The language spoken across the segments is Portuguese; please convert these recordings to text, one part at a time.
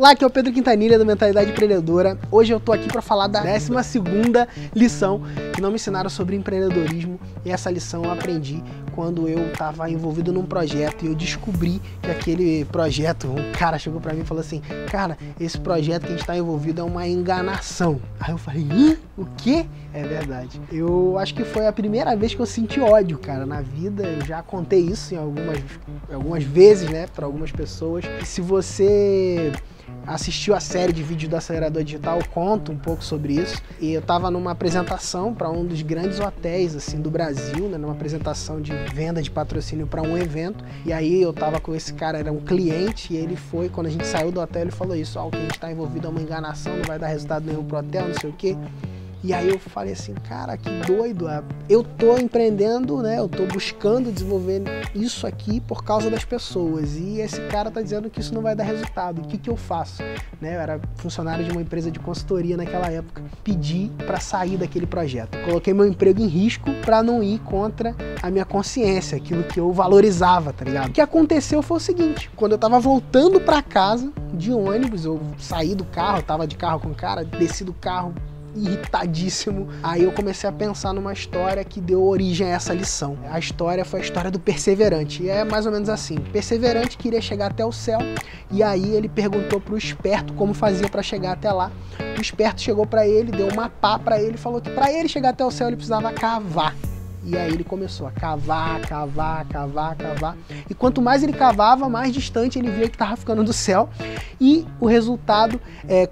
Olá, aqui é o Pedro Quintanilha do Mentalidade Empreendedora. Hoje eu tô aqui para falar da 12ª lição que não me ensinaram sobre empreendedorismo, e essa lição eu aprendi quando eu estava envolvido num projeto e eu descobri que aquele projeto, um cara chegou para mim e falou assim: cara, esse projeto que a gente está envolvido é uma enganação. Aí eu falei: hã? O quê? É verdade. Eu acho que foi a primeira vez que eu senti ódio, cara, na vida. Eu já contei isso em algumas vezes, né, para algumas pessoas. E se você assistiu a série de vídeos do Acelerador Digital, conta um pouco sobre isso. E eu tava numa apresentação para um dos grandes hotéis assim do Brasil, né, numa apresentação de venda de patrocínio para um evento. E aí eu tava com esse cara, era um cliente, e ele foi, quando a gente saiu do hotel, ele falou isso: ó, o que a gente tá envolvido é uma enganação, não vai dar resultado nenhum pro hotel, não sei o quê. E aí eu falei assim: cara, que doido, eu tô empreendendo, né, eu tô buscando desenvolver isso aqui por causa das pessoas, e esse cara tá dizendo que isso não vai dar resultado. O que que eu faço? Né, eu era funcionário de uma empresa de consultoria naquela época. Pedi para sair daquele projeto, coloquei meu emprego em risco para não ir contra a minha consciência, aquilo que eu valorizava, tá ligado? O que aconteceu foi o seguinte: quando eu tava voltando para casa de ônibus, eu saí do carro, tava de carro com o cara, desci do carro irritadíssimo. Aí eu comecei a pensar numa história que deu origem a essa lição. A história foi a história do perseverante, e é mais ou menos assim: perseverante queria chegar até o céu, e aí ele perguntou pro esperto como fazia para chegar até lá. O esperto chegou para ele, deu uma pá para ele, falou que para ele chegar até o céu ele precisava cavar. E aí ele começou a cavar, cavar, cavar, cavar. E quanto mais ele cavava, mais distante ele via que estava ficando do céu. E o resultado,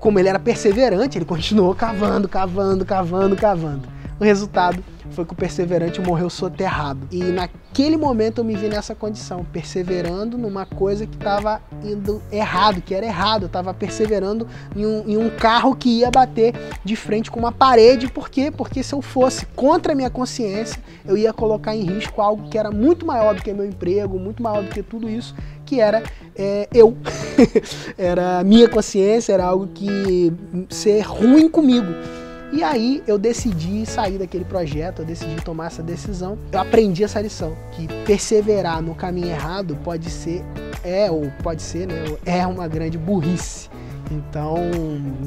como ele era perseverante, ele continuou cavando, cavando, cavando, cavando. O resultado foi que o perseverante morreu soterrado. E naquele momento eu me vi nessa condição, perseverando numa coisa que estava indo errado, que era errado. Eu estava perseverando em um carro que ia bater de frente com uma parede. Por quê? Porque se eu fosse contra a minha consciência, eu ia colocar em risco algo que era muito maior do que meu emprego, muito maior do que tudo isso, que era eu. Era a minha consciência, era algo que ser ruim comigo. E aí eu decidi sair daquele projeto, eu decidi tomar essa decisão. Eu aprendi essa lição, que perseverar no caminho errado pode ser uma grande burrice. Então,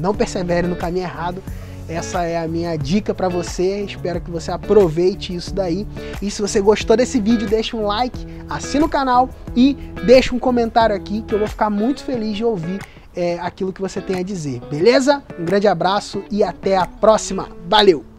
não persevere no caminho errado. Essa é a minha dica para você, espero que você aproveite isso daí. E se você gostou desse vídeo, deixa um like, assina o canal e deixa um comentário aqui, que eu vou ficar muito feliz de ouvir aquilo que você tem a dizer, beleza? Um grande abraço e até a próxima. Valeu!